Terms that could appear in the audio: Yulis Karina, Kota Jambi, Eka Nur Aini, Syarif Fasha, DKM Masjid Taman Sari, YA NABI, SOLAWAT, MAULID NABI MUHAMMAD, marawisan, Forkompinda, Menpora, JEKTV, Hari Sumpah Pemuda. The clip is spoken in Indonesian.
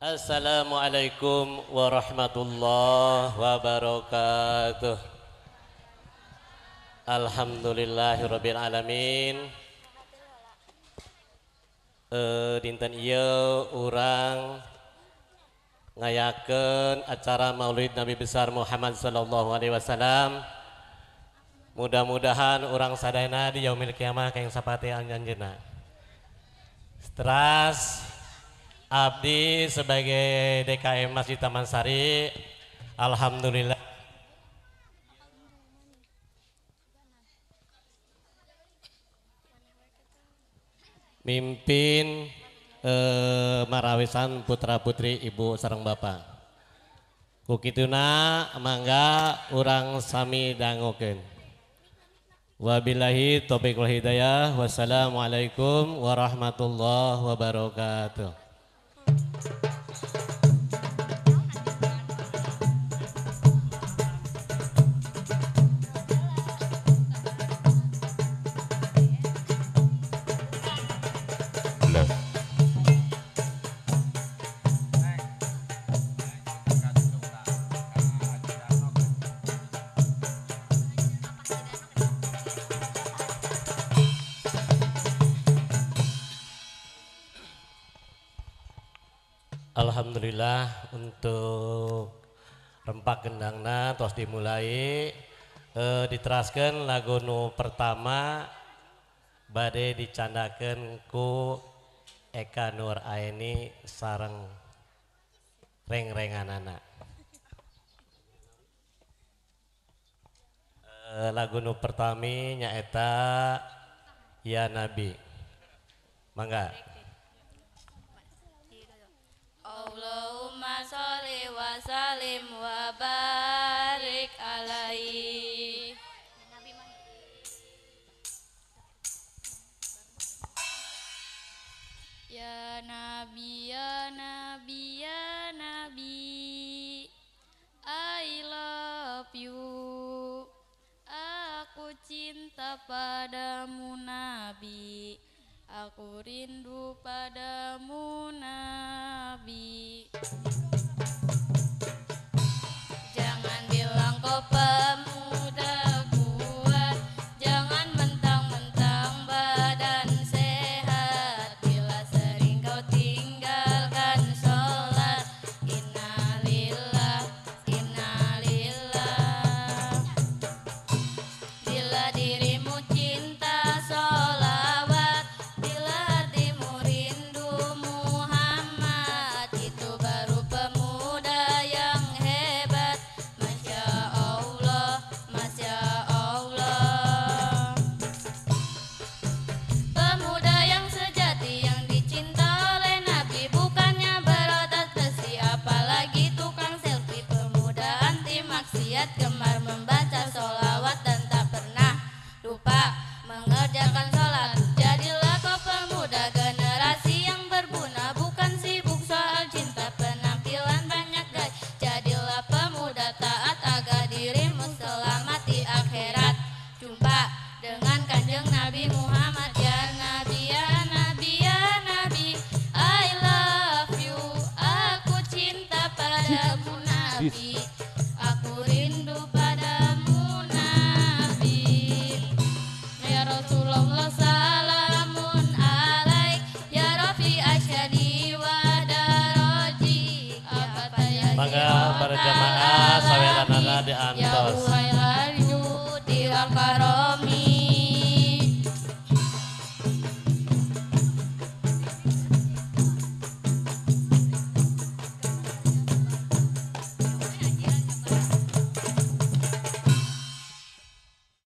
Assalamualaikum warahmatullahi wabarakatuh. Alhamdulillahirrabbilalamin. Dinten ieu urang ngayakeun acara Maulid Nabi Besar Muhammad sallallahu alaihi wasallam. Mudah-mudahan urang sadayana di yaumil kiamah kaeng sapate anjeunna. Stres abdi sebagai DKM Masjid Taman Sari, alhamdulillah. Mimpin marawisan putra putri ibu sareng bapak. Kukituna mangga urang sami dangokeun. Wabillahi taufiq wal hidayah. Wassalamualaikum warahmatullahi wabarakatuh. Alhamdulillah untuk rempak gendangna tos dimulai, diteraskan lagu nu pertama bade dicandakan ku Eka Nur Aini sareng reng-renganana. Lagu nu pertami nyaeta Ya Nabi. Mangga. Allahumma sholli wa sallim wa barik alaihi. Ya Nabi, ya Nabi, ya Nabi, I love you. Aku cinta padamu Nabi, aku rindu padamu Nabi. Jangan bilang kau pemuda kuat, jangan mentang-mentang badan sehat, bila sering kau tinggalkan sholat. Innalillah, innalillah. Bila dirimu cinta sholat, gemar membaca sholawat dan tak pernah lupa mengerjakan sholat. Jadilah kau pemuda generasi yang berguna, bukan sibuk soal cinta penampilan banyak gaya. Jadilah pemuda taat agar dirimu selamat di akhirat. Jumpa dengan Kanjeng Nabi Muhammad. Ya Nabi, ya Nabi, ya Nabi, I love you. Aku cinta padamu Nabi, para jamaah saweran ala diantos. Ya Tuhan, hari ini